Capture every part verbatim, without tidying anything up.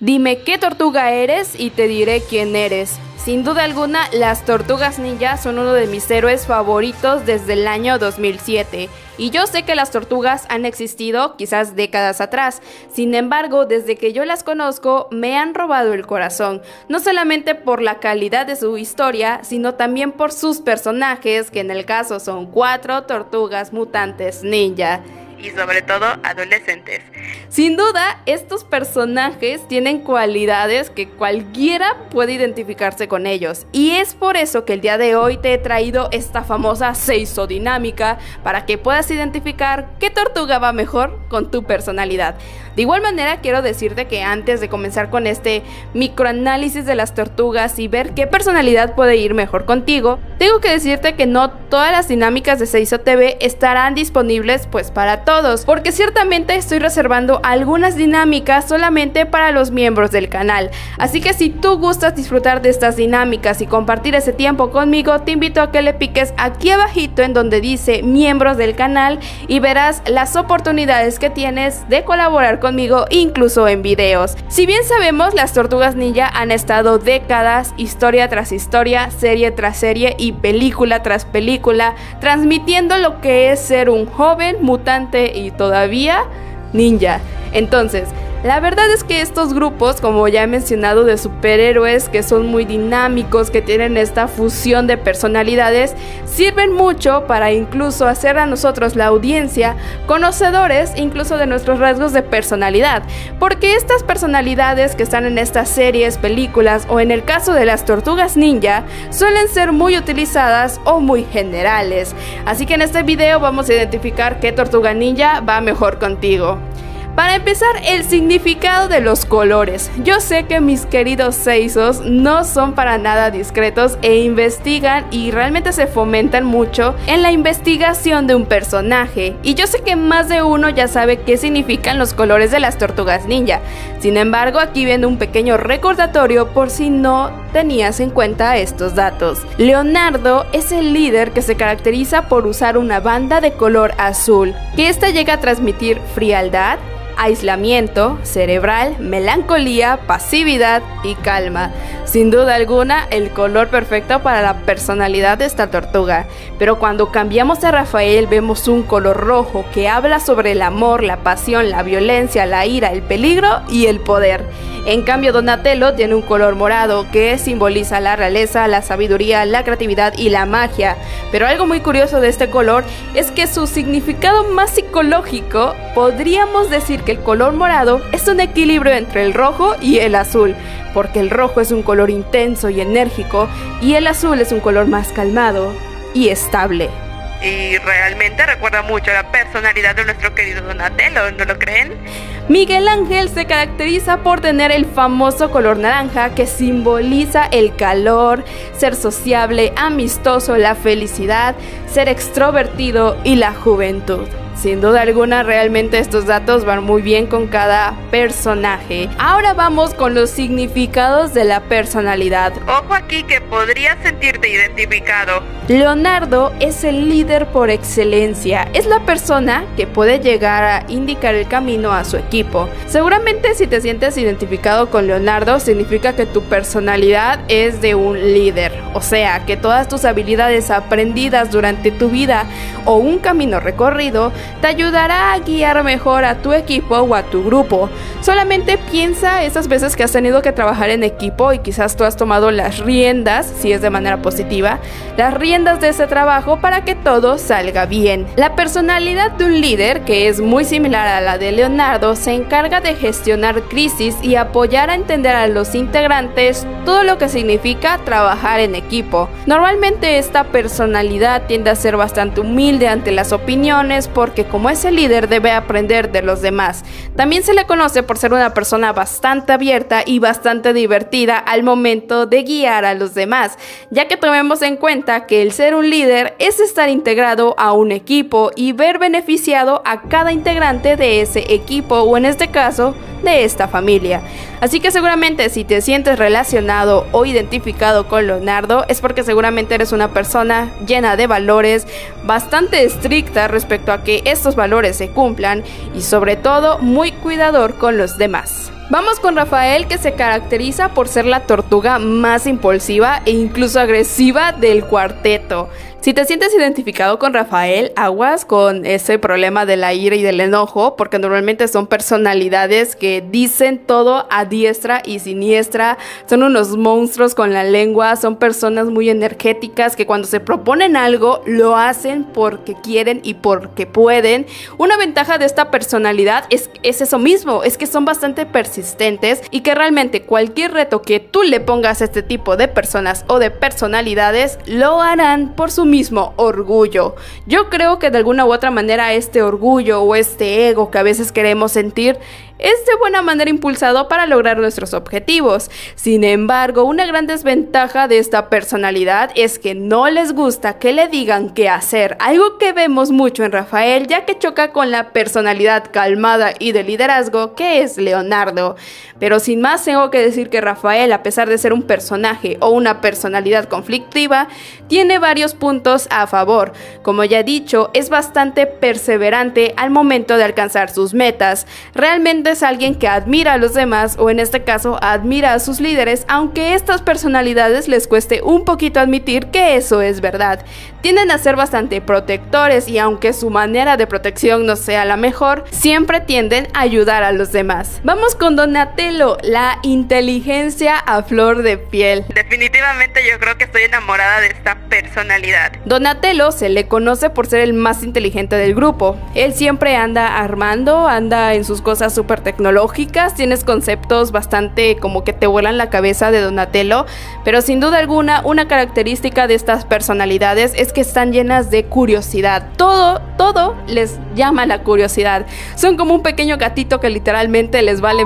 Dime qué tortuga eres y te diré quién eres. Sin duda alguna, las tortugas ninja son uno de mis héroes favoritos desde el año dos mil siete. Y yo sé que las tortugas han existido quizás décadas atrás, sin embargo, desde que yo las conozco me han robado el corazón, no solamente por la calidad de su historia, sino también por sus personajes, que en el caso son cuatro tortugas mutantes ninja. Y sobre todo adolescentes. Sin duda, estos personajes tienen cualidades que cualquiera puede identificarse con ellos. Y es por eso que el día de hoy te he traído esta famosa seizodinámica para que puedas identificar qué tortuga va mejor con tu personalidad. De igual manera, quiero decirte que antes de comenzar con este microanálisis de las tortugas y ver qué personalidad puede ir mejor contigo, tengo que decirte que no todas las dinámicas de SeizoTV estarán disponibles pues para todos, porque ciertamente estoy reservando algunas dinámicas solamente para los miembros del canal. Así que si tú gustas disfrutar de estas dinámicas y compartir ese tiempo conmigo, te invito a que le piques aquí abajito en donde dice miembros del canal y verás las oportunidades que tienes de colaborar conmigo incluso en videos. Si bien sabemos, las tortugas ninja han estado décadas, historia tras historia, serie tras serie y película tras película, transmitiendo lo que es ser un joven mutante y todavía ninja. Entonces, la verdad es que estos grupos, como ya he mencionado, de superhéroes que son muy dinámicos, que tienen esta fusión de personalidades, sirven mucho para incluso hacer a nosotros, la audiencia, conocedores incluso de nuestros rasgos de personalidad. Porque estas personalidades que están en estas series, películas o en el caso de las tortugas ninja, suelen ser muy utilizadas o muy generales. Así que en este video vamos a identificar qué tortuga ninja va mejor contigo. Para empezar, el significado de los colores. Yo sé que mis queridos seizos no son para nada discretos e investigan y realmente se fomentan mucho en la investigación de un personaje. Y yo sé que más de uno ya sabe qué significan los colores de las tortugas ninja. Sin embargo, aquí viene un pequeño recordatorio por si no tenías en cuenta estos datos. Leonardo es el líder que se caracteriza por usar una banda de color azul, que esta llega a transmitir frialdad, aislamiento cerebral, melancolía, pasividad y calma. Sin duda alguna, el color perfecto para la personalidad de esta tortuga. Pero cuando cambiamos a Rafael, vemos un color rojo que habla sobre el amor, la pasión, la violencia, la ira, el peligro y el poder. En cambio, Donatello tiene un color morado que simboliza la realeza, la sabiduría, la creatividad y la magia. Pero algo muy curioso de este color es que su significado más psicológico, podríamos decir que el color morado es un equilibrio entre el rojo y el azul, porque el rojo es un color intenso y enérgico y el azul es un color más calmado y estable. Y realmente recuerda mucho la personalidad de nuestro querido Donatello, ¿no lo creen? Miguel Ángel se caracteriza por tener el famoso color naranja que simboliza el calor, ser sociable, amistoso, la felicidad, ser extrovertido y la juventud. Sin duda alguna, realmente estos datos van muy bien con cada personaje. Ahora vamos con los significados de la personalidad. Ojo aquí que podrías sentirte identificado. Leonardo es el líder por excelencia. Es la persona que puede llegar a indicar el camino a su equipo. Seguramente si te sientes identificado con Leonardo, significa que tu personalidad es de un líder. O sea, que todas tus habilidades aprendidas durante tu vida o un camino recorrido te ayudará a guiar mejor a tu equipo o a tu grupo. Solamente piensa esas veces que has tenido que trabajar en equipo y quizás tú has tomado las riendas, si es de manera positiva, las riendas de ese trabajo para que todo salga bien. La personalidad de un líder, que es muy similar a la de Leonardo, se encarga de gestionar crisis y apoyar a entender a los integrantes todo lo que significa trabajar en equipo. Normalmente esta personalidad tiende a ser bastante humilde ante las opiniones, por porque como es el líder debe aprender de los demás. También se le conoce por ser una persona bastante abierta y bastante divertida al momento de guiar a los demás, ya que tomemos en cuenta que el ser un líder es estar integrado a un equipo y ver beneficiado a cada integrante de ese equipo o en este caso de esta familia. Así que seguramente si te sientes relacionado o identificado con Leonardo es porque seguramente eres una persona llena de valores, bastante estricta respecto a que estos valores se cumplan y sobre todo muy cuidador con los demás. Vamos con Rafael, que se caracteriza por ser la tortuga más impulsiva e incluso agresiva del cuarteto. Si te sientes identificado con Rafael, aguas con ese problema de la ira y del enojo, porque normalmente son personalidades que dicen todo a diestra y siniestra, son unos monstruos con la lengua, son personas muy energéticas que cuando se proponen algo lo hacen porque quieren y porque pueden. Una ventaja de esta personalidad es, es eso mismo, es que son bastante persistentes y que realmente cualquier reto que tú le pongas a este tipo de personas o de personalidades lo harán por su mismo orgullo. Yo creo que de alguna u otra manera este orgullo o este ego que a veces queremos sentir es de buena manera impulsado para lograr nuestros objetivos. Sin embargo, una gran desventaja de esta personalidad es que no les gusta que le digan qué hacer, algo que vemos mucho en Rafael, ya que choca con la personalidad calmada y de liderazgo que es Leonardo. Pero sin más, tengo que decir que Rafael, a pesar de ser un personaje o una personalidad conflictiva, tiene varios puntos a favor. Como ya he dicho, es bastante perseverante al momento de alcanzar sus metas. Realmente es alguien que admira a los demás, o en este caso admira a sus líderes, aunque estas personalidades les cueste un poquito admitir que eso es verdad. Tienden a ser bastante protectores y aunque su manera de protección no sea la mejor, siempre tienden a ayudar a los demás. Vamos con Donatello, la inteligencia a flor de piel. Definitivamente yo creo que estoy enamorada de esta personalidad. Donatello se le conoce por ser el más inteligente del grupo. Él siempre anda armando, anda en sus cosas súper tecnológicas, tienes conceptos bastante como que te vuelan la cabeza de Donatello, pero sin duda alguna una característica de estas personalidades es que están llenas de curiosidad. Todo, todo les llama la curiosidad. Son como un pequeño gatito que literalmente les vale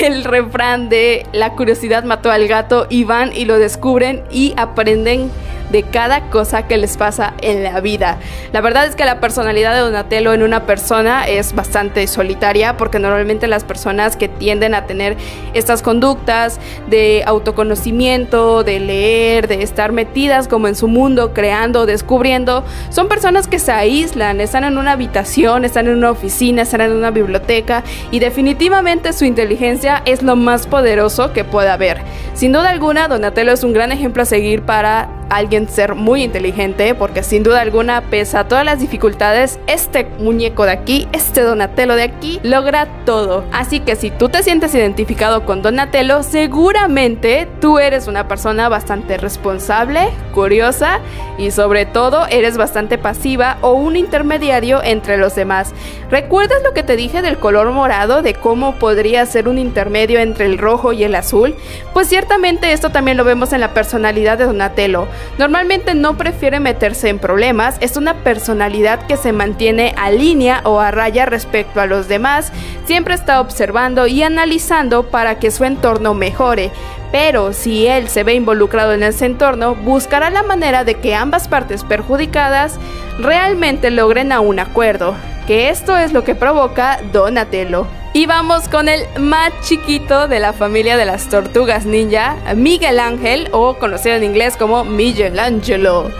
el refrán de la curiosidad mató al gato, y van y lo descubren y aprenden de cada cosa que les pasa en la vida. La verdad es que la personalidad de Donatello en una persona es bastante solitaria, porque normalmente las personas que tienden a tener estas conductas de autoconocimiento, de leer, de estar metidas como en su mundo, creando, descubriendo, son personas que se aíslan, están en una habitación, están en una oficina, están en una biblioteca, y definitivamente su inteligencia es lo más poderoso que pueda haber. Sin duda alguna, Donatello es un gran ejemplo a seguir para alguien ser muy inteligente, porque sin duda alguna, pese a todas las dificultades, este muñeco de aquí, este Donatello de aquí, logra todo. Así que si tú te sientes identificado con Donatello, seguramente tú eres una persona bastante responsable, curiosa y sobre todo eres bastante pasiva o un intermediario entre los demás. ¿Recuerdas lo que te dije del color morado, de cómo podría ser un intermedio entre el rojo y el azul? Pues ciertamente esto también lo vemos en la personalidad de Donatello. Normalmente no prefiere meterse en problemas, es una personalidad que se mantiene a línea o a raya respecto a los demás, siempre está observando y analizando para que su entorno mejore. Pero si él se ve involucrado en ese entorno, buscará la manera de que ambas partes perjudicadas realmente logren a un acuerdo, que esto es lo que provoca Donatello. Y vamos con el más chiquito de la familia de las tortugas ninja, Miguel Ángel, o conocido en inglés como Michelangelo.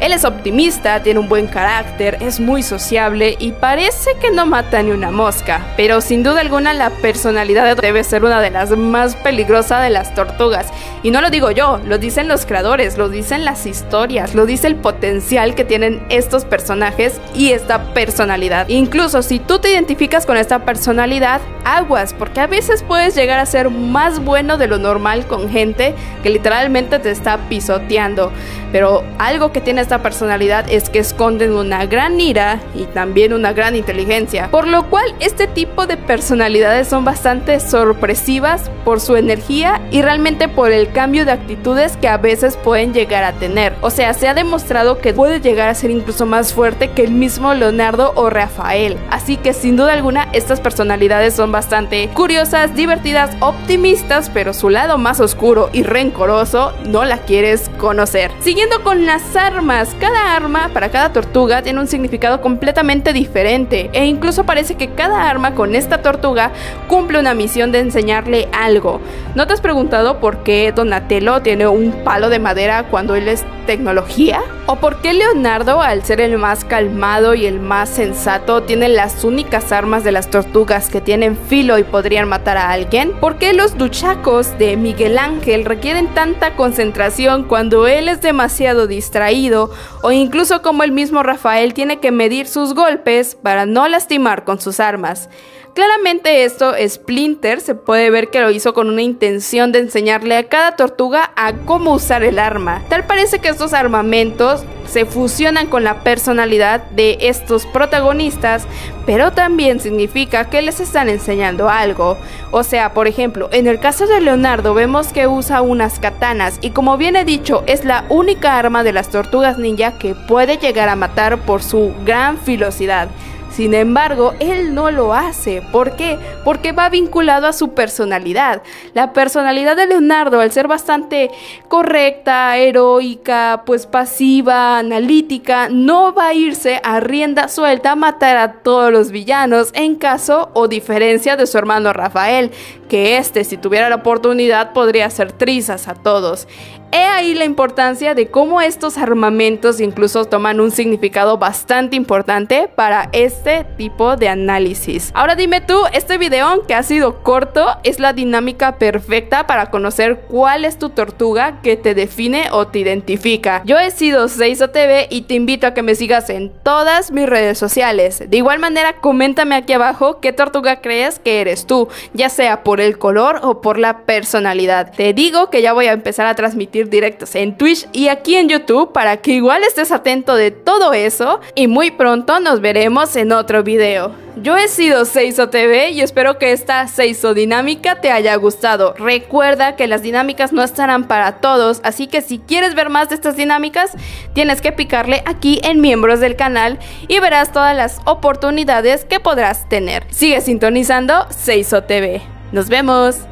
Él es optimista, tiene un buen carácter, es muy sociable y parece que no mata ni una mosca. Pero sin duda alguna la personalidad debe ser una de las más peligrosas de las tortugas. Y no lo digo yo, lo dicen los creadores, lo dicen las historias, lo dice el potencial que tienen estos personajes y esta personalidad. Incluso si tú te identificas con esta personalidad, aguas, porque a veces puedes llegar a ser más bueno de lo normal con gente que literalmente te está pisoteando. Pero algo que tiene esta personalidad es que esconden una gran ira y también una gran inteligencia, por lo cual este tipo de personalidades son bastante sorpresivas por su energía y realmente por el cambio de actitudes que a veces pueden llegar a tener. O sea, se ha demostrado que puede llegar a ser incluso más fuerte que el mismo Leonardo o Rafael. Así que sin duda alguna estas personalidades son bastante curiosas, divertidas, optimistas, pero su lado más oscuro y rencoroso no la quieres conocer. Siguiendo con las armas, cada arma para cada tortuga tiene un significado completamente diferente, e incluso parece que cada arma con esta tortuga cumple una misión de enseñarle algo. ¿No te has preguntado por qué Donatello tiene un palo de madera cuando él es tecnología? ¿O por qué Leonardo, al ser el más calmado y el más sensato, tiene las únicas armas de las tortugas que tienen filo y podrían matar a alguien? ¿Por qué los duchacos de Miguel Ángel requieren tanta concentración cuando él es demasiado distraído? O incluso como el mismo Rafael tiene que medir sus golpes para no lastimar con sus armas. Claramente esto, Splinter se puede ver que lo hizo con una intención de enseñarle a cada tortuga a cómo usar el arma. Tal parece que estos armamentos se fusionan con la personalidad de estos protagonistas, pero también significa que les están enseñando algo. O sea, por ejemplo, en el caso de Leonardo vemos que usa unas katanas y, como bien he dicho, es la única arma de las tortugas ninja que puede llegar a matar por su gran filosidad. Sin embargo, él no lo hace. ¿Por qué? Porque va vinculado a su personalidad. La personalidad de Leonardo, al ser bastante correcta, heroica, pues pasiva, analítica, no va a irse a rienda suelta a matar a todos los villanos, en caso o diferencia de su hermano Rafael, que este, si tuviera la oportunidad, podría hacer trizas a todos. He ahí la importancia de cómo estos armamentos incluso toman un significado bastante importante para este tipo de análisis. Ahora dime tú, este video, que ha sido corto, es la dinámica perfecta para conocer cuál es tu tortuga que te define o te identifica. Yo he sido SeizoTV y te invito a que me sigas en todas mis redes sociales. De igual manera, coméntame aquí abajo qué tortuga crees que eres tú, ya sea por el color o por la personalidad. Te digo que ya voy a empezar a transmitir directos en Twitch y aquí en YouTube para que igual estés atento de todo eso, y muy pronto nos veremos en otro video. Yo he sido SeizoTV y espero que esta Seizo dinámica te haya gustado. Recuerda que las dinámicas no estarán para todos, así que si quieres ver más de estas dinámicas tienes que picarle aquí en miembros del canal y verás todas las oportunidades que podrás tener. Sigue sintonizando SeizoTV. Nos vemos.